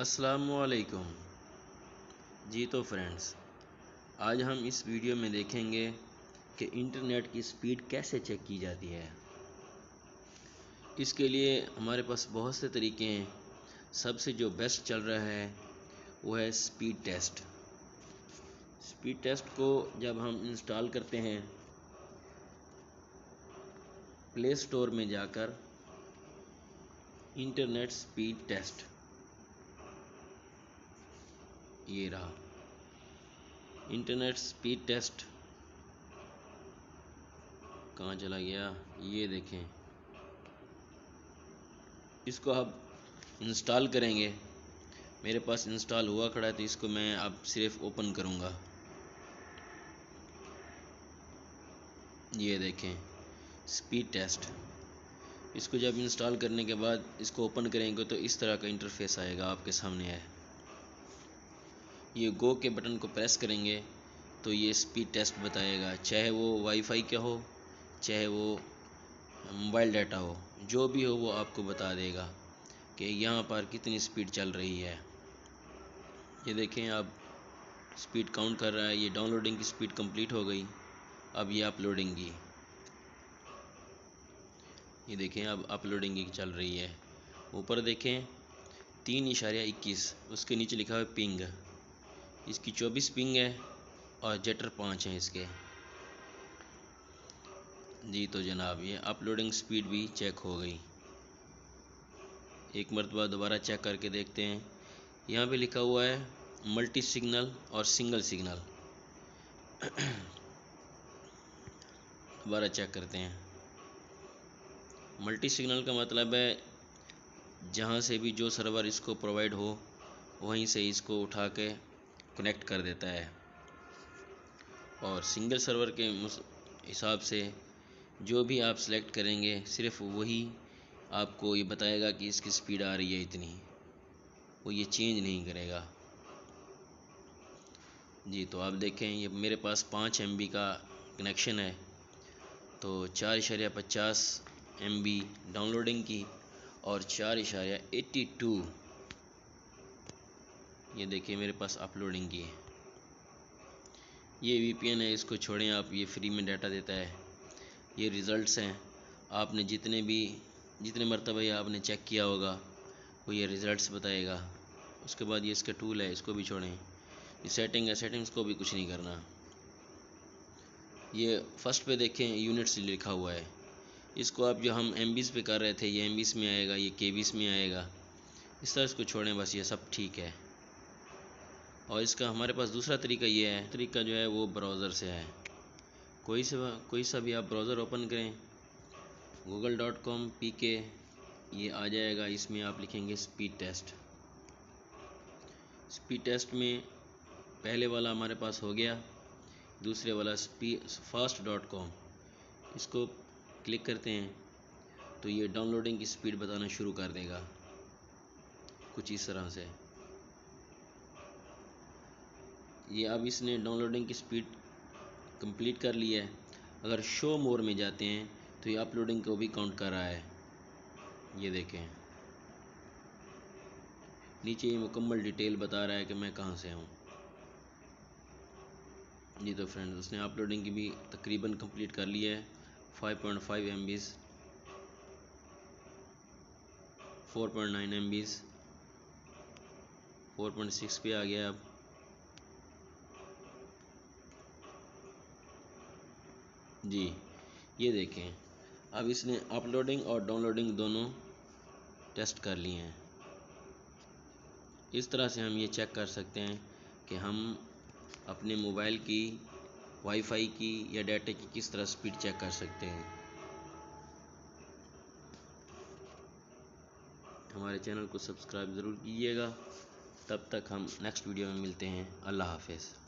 अस्सलामुअलैकुम। जी तो फ्रेंड्स, आज हम इस वीडियो में देखेंगे कि इंटरनेट की स्पीड कैसे चेक की जाती है। इसके लिए हमारे पास बहुत से तरीके हैं। सबसे जो बेस्ट चल रहा है वो है स्पीड टेस्ट। स्पीड टेस्ट को जब हम इंस्टॉल करते हैं, प्ले स्टोर में जाकर इंटरनेट स्पीड टेस्ट, ये रहा इंटरनेट स्पीड टेस्ट। कहाँ चला गया, ये देखें। इसको आप इंस्टॉल करेंगे। मेरे पास इंस्टॉल हुआ खड़ा है, तो इसको मैं अब सिर्फ ओपन करूँगा। ये देखें स्पीड टेस्ट। इसको जब इंस्टॉल करने के बाद इसको ओपन करेंगे तो इस तरह का इंटरफेस आएगा आपके सामने है। ये गो के बटन को प्रेस करेंगे तो ये स्पीड टेस्ट बताएगा, चाहे वो वाईफाई का हो, चाहे वो मोबाइल डाटा हो, जो भी हो वो आपको बता देगा कि यहाँ पर कितनी स्पीड चल रही है। ये देखें आप स्पीड काउंट कर रहा है। ये डाउनलोडिंग की स्पीड कंप्लीट हो गई, अब ये अपलोडिंग की। ये देखें अब अपलोडिंग की चल रही है। ऊपर देखें 3.21, उसके नीचे लिखा है पिंग। इसकी 24 पिंग है और जेटर 5 हैं इसके। जी तो जनाब, ये अपलोडिंग स्पीड भी चेक हो गई। एक मरतबा दोबारा चेक करके देखते हैं। यहाँ पे लिखा हुआ है मल्टी सिग्नल और सिंगल सिग्नल। दोबारा चेक करते हैं। मल्टी सिग्नल का मतलब है जहाँ से भी जो सर्वर इसको प्रोवाइड हो वहीं से इसको उठा के कनेक्ट कर देता है, और सिंगल सर्वर के हिसाब से जो भी आप सेलेक्ट करेंगे सिर्फ वही आपको ये बताएगा कि इसकी स्पीड आ रही है इतनी, वो ये चेंज नहीं करेगा। जी तो आप देखें, ये मेरे पास 5 MB का कनेक्शन है, तो 4.50 MB डाउनलोडिंग की और 4.82, ये देखिए मेरे पास अपलोडिंग की है। ये VPN है, इसको छोड़ें आप, ये फ्री में डाटा देता है। ये रिज़ल्ट्स हैं, आपने जितने मरतबा ये आपने चेक किया होगा वो ये रिज़ल्ट्स बताएगा। उसके बाद ये इसका टूल है, इसको भी छोड़ें। ये सेटिंग है, सेटिंग्स को भी कुछ नहीं करना। ये फर्स्ट पे देखें यूनिट्स लिखा हुआ है, इसको आप जो हम MBs पे कर रहे थे ये MBs में आएगा, ये KBs में आएगा। इस तरह इसको छोड़ें, बस ये सब ठीक है। और इसका हमारे पास दूसरा तरीका ये है, तरीका जो है वो ब्राउज़र से है। कोई सा भी आप ब्राउज़र ओपन करें, google.com PK ये आ जाएगा। इसमें आप लिखेंगे स्पीड टेस्ट। स्पीड टेस्ट में पहले वाला हमारे पास हो गया, दूसरे वाला fast.com, इसको क्लिक करते हैं तो ये डाउनलोडिंग की स्पीड बताना शुरू कर देगा कुछ इस तरह से। ये अब इसने डाउनलोडिंग की स्पीड कंप्लीट कर ली है। अगर शो मोर में जाते हैं तो ये अपलोडिंग को भी काउंट कर रहा है। ये देखें नीचे ये मुकम्मल डिटेल बता रहा है कि मैं कहाँ से हूँ। जी तो फ्रेंड्स, उसने अपलोडिंग की भी तकरीबन कंप्लीट कर ली है। 5.5 MBs, 4.9 MBs, 4.6 पे आ गया। अब जी ये देखें, अब इसने अपलोडिंग और डाउनलोडिंग दोनों टेस्ट कर लिए हैं। इस तरह से हम ये चेक कर सकते हैं कि हम अपने मोबाइल की, वाईफाई की या डाटा की किस तरह स्पीड चेक कर सकते हैं। हमारे चैनल को सब्सक्राइब ज़रूर कीजिएगा। तब तक हम नेक्स्ट वीडियो में मिलते हैं। अल्लाह हाफ़िज़।